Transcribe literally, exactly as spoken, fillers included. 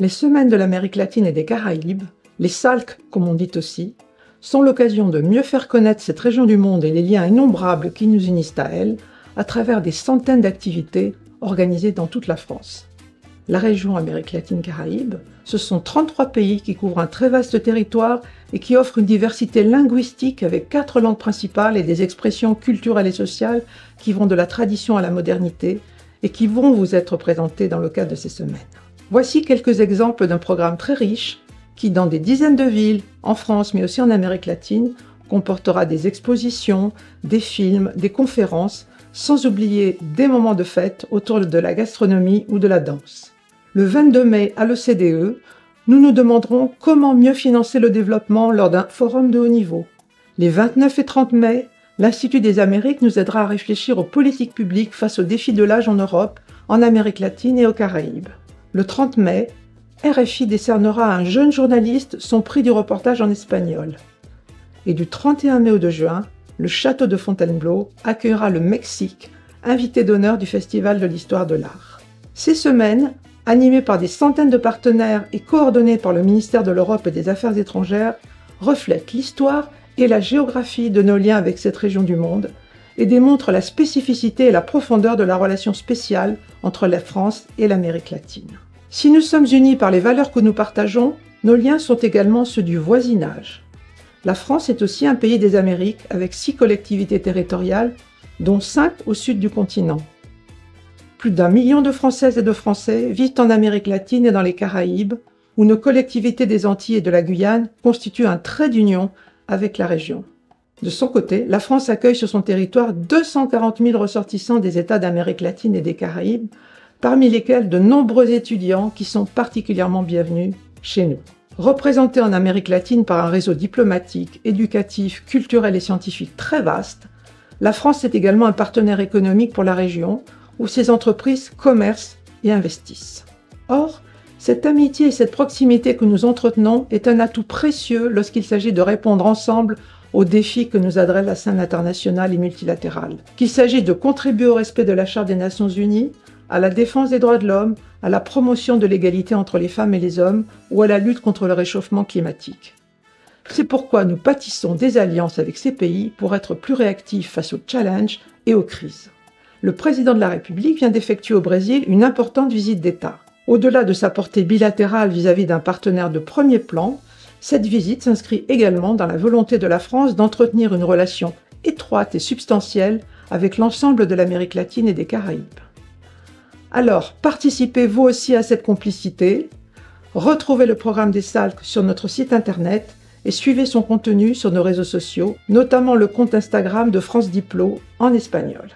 Les semaines de l'Amérique latine et des Caraïbes, les S A L C comme on dit aussi, sont l'occasion de mieux faire connaître cette région du monde et les liens innombrables qui nous unissent à elle à travers des centaines d'activités organisées dans toute la France. La région Amérique latine-Caraïbes, ce sont trente-trois pays qui couvrent un très vaste territoire et qui offrent une diversité linguistique avec quatre langues principales et des expressions culturelles et sociales qui vont de la tradition à la modernité et qui vont vous être présentées dans le cadre de ces semaines. Voici quelques exemples d'un programme très riche qui, dans des dizaines de villes, en France mais aussi en Amérique latine, comportera des expositions, des films, des conférences, sans oublier des moments de fête autour de la gastronomie ou de la danse. Le vingt-deux mai, à l'O C D E, nous nous demanderons comment mieux financer le développement lors d'un forum de haut niveau. Les vingt-neuf et trente mai, l'Institut des Amériques nous aidera à réfléchir aux politiques publiques face aux défis de l'âge en Europe, en Amérique latine et aux Caraïbes. Le trente mai, R F I décernera à un jeune journaliste son prix du reportage en espagnol. Et du trente et un mai au deux juin, le château de Fontainebleau accueillera le Mexique, invité d'honneur du Festival de l'Histoire de l'Art. Ces semaines, animées par des centaines de partenaires et coordonnées par le ministère de l'Europe et des Affaires étrangères, reflètent l'histoire et la géographie de nos liens avec cette région du monde et démontrent la spécificité et la profondeur de la relation spéciale entre la France et l'Amérique latine. Si nous sommes unis par les valeurs que nous partageons, nos liens sont également ceux du voisinage. La France est aussi un pays des Amériques avec six collectivités territoriales, dont cinq au sud du continent. Plus d'un million de Françaises et de Français vivent en Amérique latine et dans les Caraïbes, où nos collectivités des Antilles et de la Guyane constituent un trait d'union avec la région. De son côté, la France accueille sur son territoire deux cent quarante mille ressortissants des États d'Amérique latine et des Caraïbes, parmi lesquels de nombreux étudiants qui sont particulièrement bienvenus chez nous. Représentée en Amérique latine par un réseau diplomatique, éducatif, culturel et scientifique très vaste, la France est également un partenaire économique pour la région où ses entreprises commercent et investissent. Or, cette amitié et cette proximité que nous entretenons est un atout précieux lorsqu'il s'agit de répondre ensemble aux défis que nous adresse la scène internationale et multilatérale, qu'il s'agit de contribuer au respect de la Charte des Nations Unies, à la défense des droits de l'homme, à la promotion de l'égalité entre les femmes et les hommes ou à la lutte contre le réchauffement climatique. C'est pourquoi nous bâtissons des alliances avec ces pays pour être plus réactifs face aux challenges et aux crises. Le président de la République vient d'effectuer au Brésil une importante visite d'État. Au-delà de sa portée bilatérale vis-à-vis d'un partenaire de premier plan, cette visite s'inscrit également dans la volonté de la France d'entretenir une relation étroite et substantielle avec l'ensemble de l'Amérique latine et des Caraïbes. Alors, participez vous aussi à cette complicité, retrouvez le programme des S A L C sur notre site internet et suivez son contenu sur nos réseaux sociaux, notamment le compte Instagram de France Diplo en espagnol.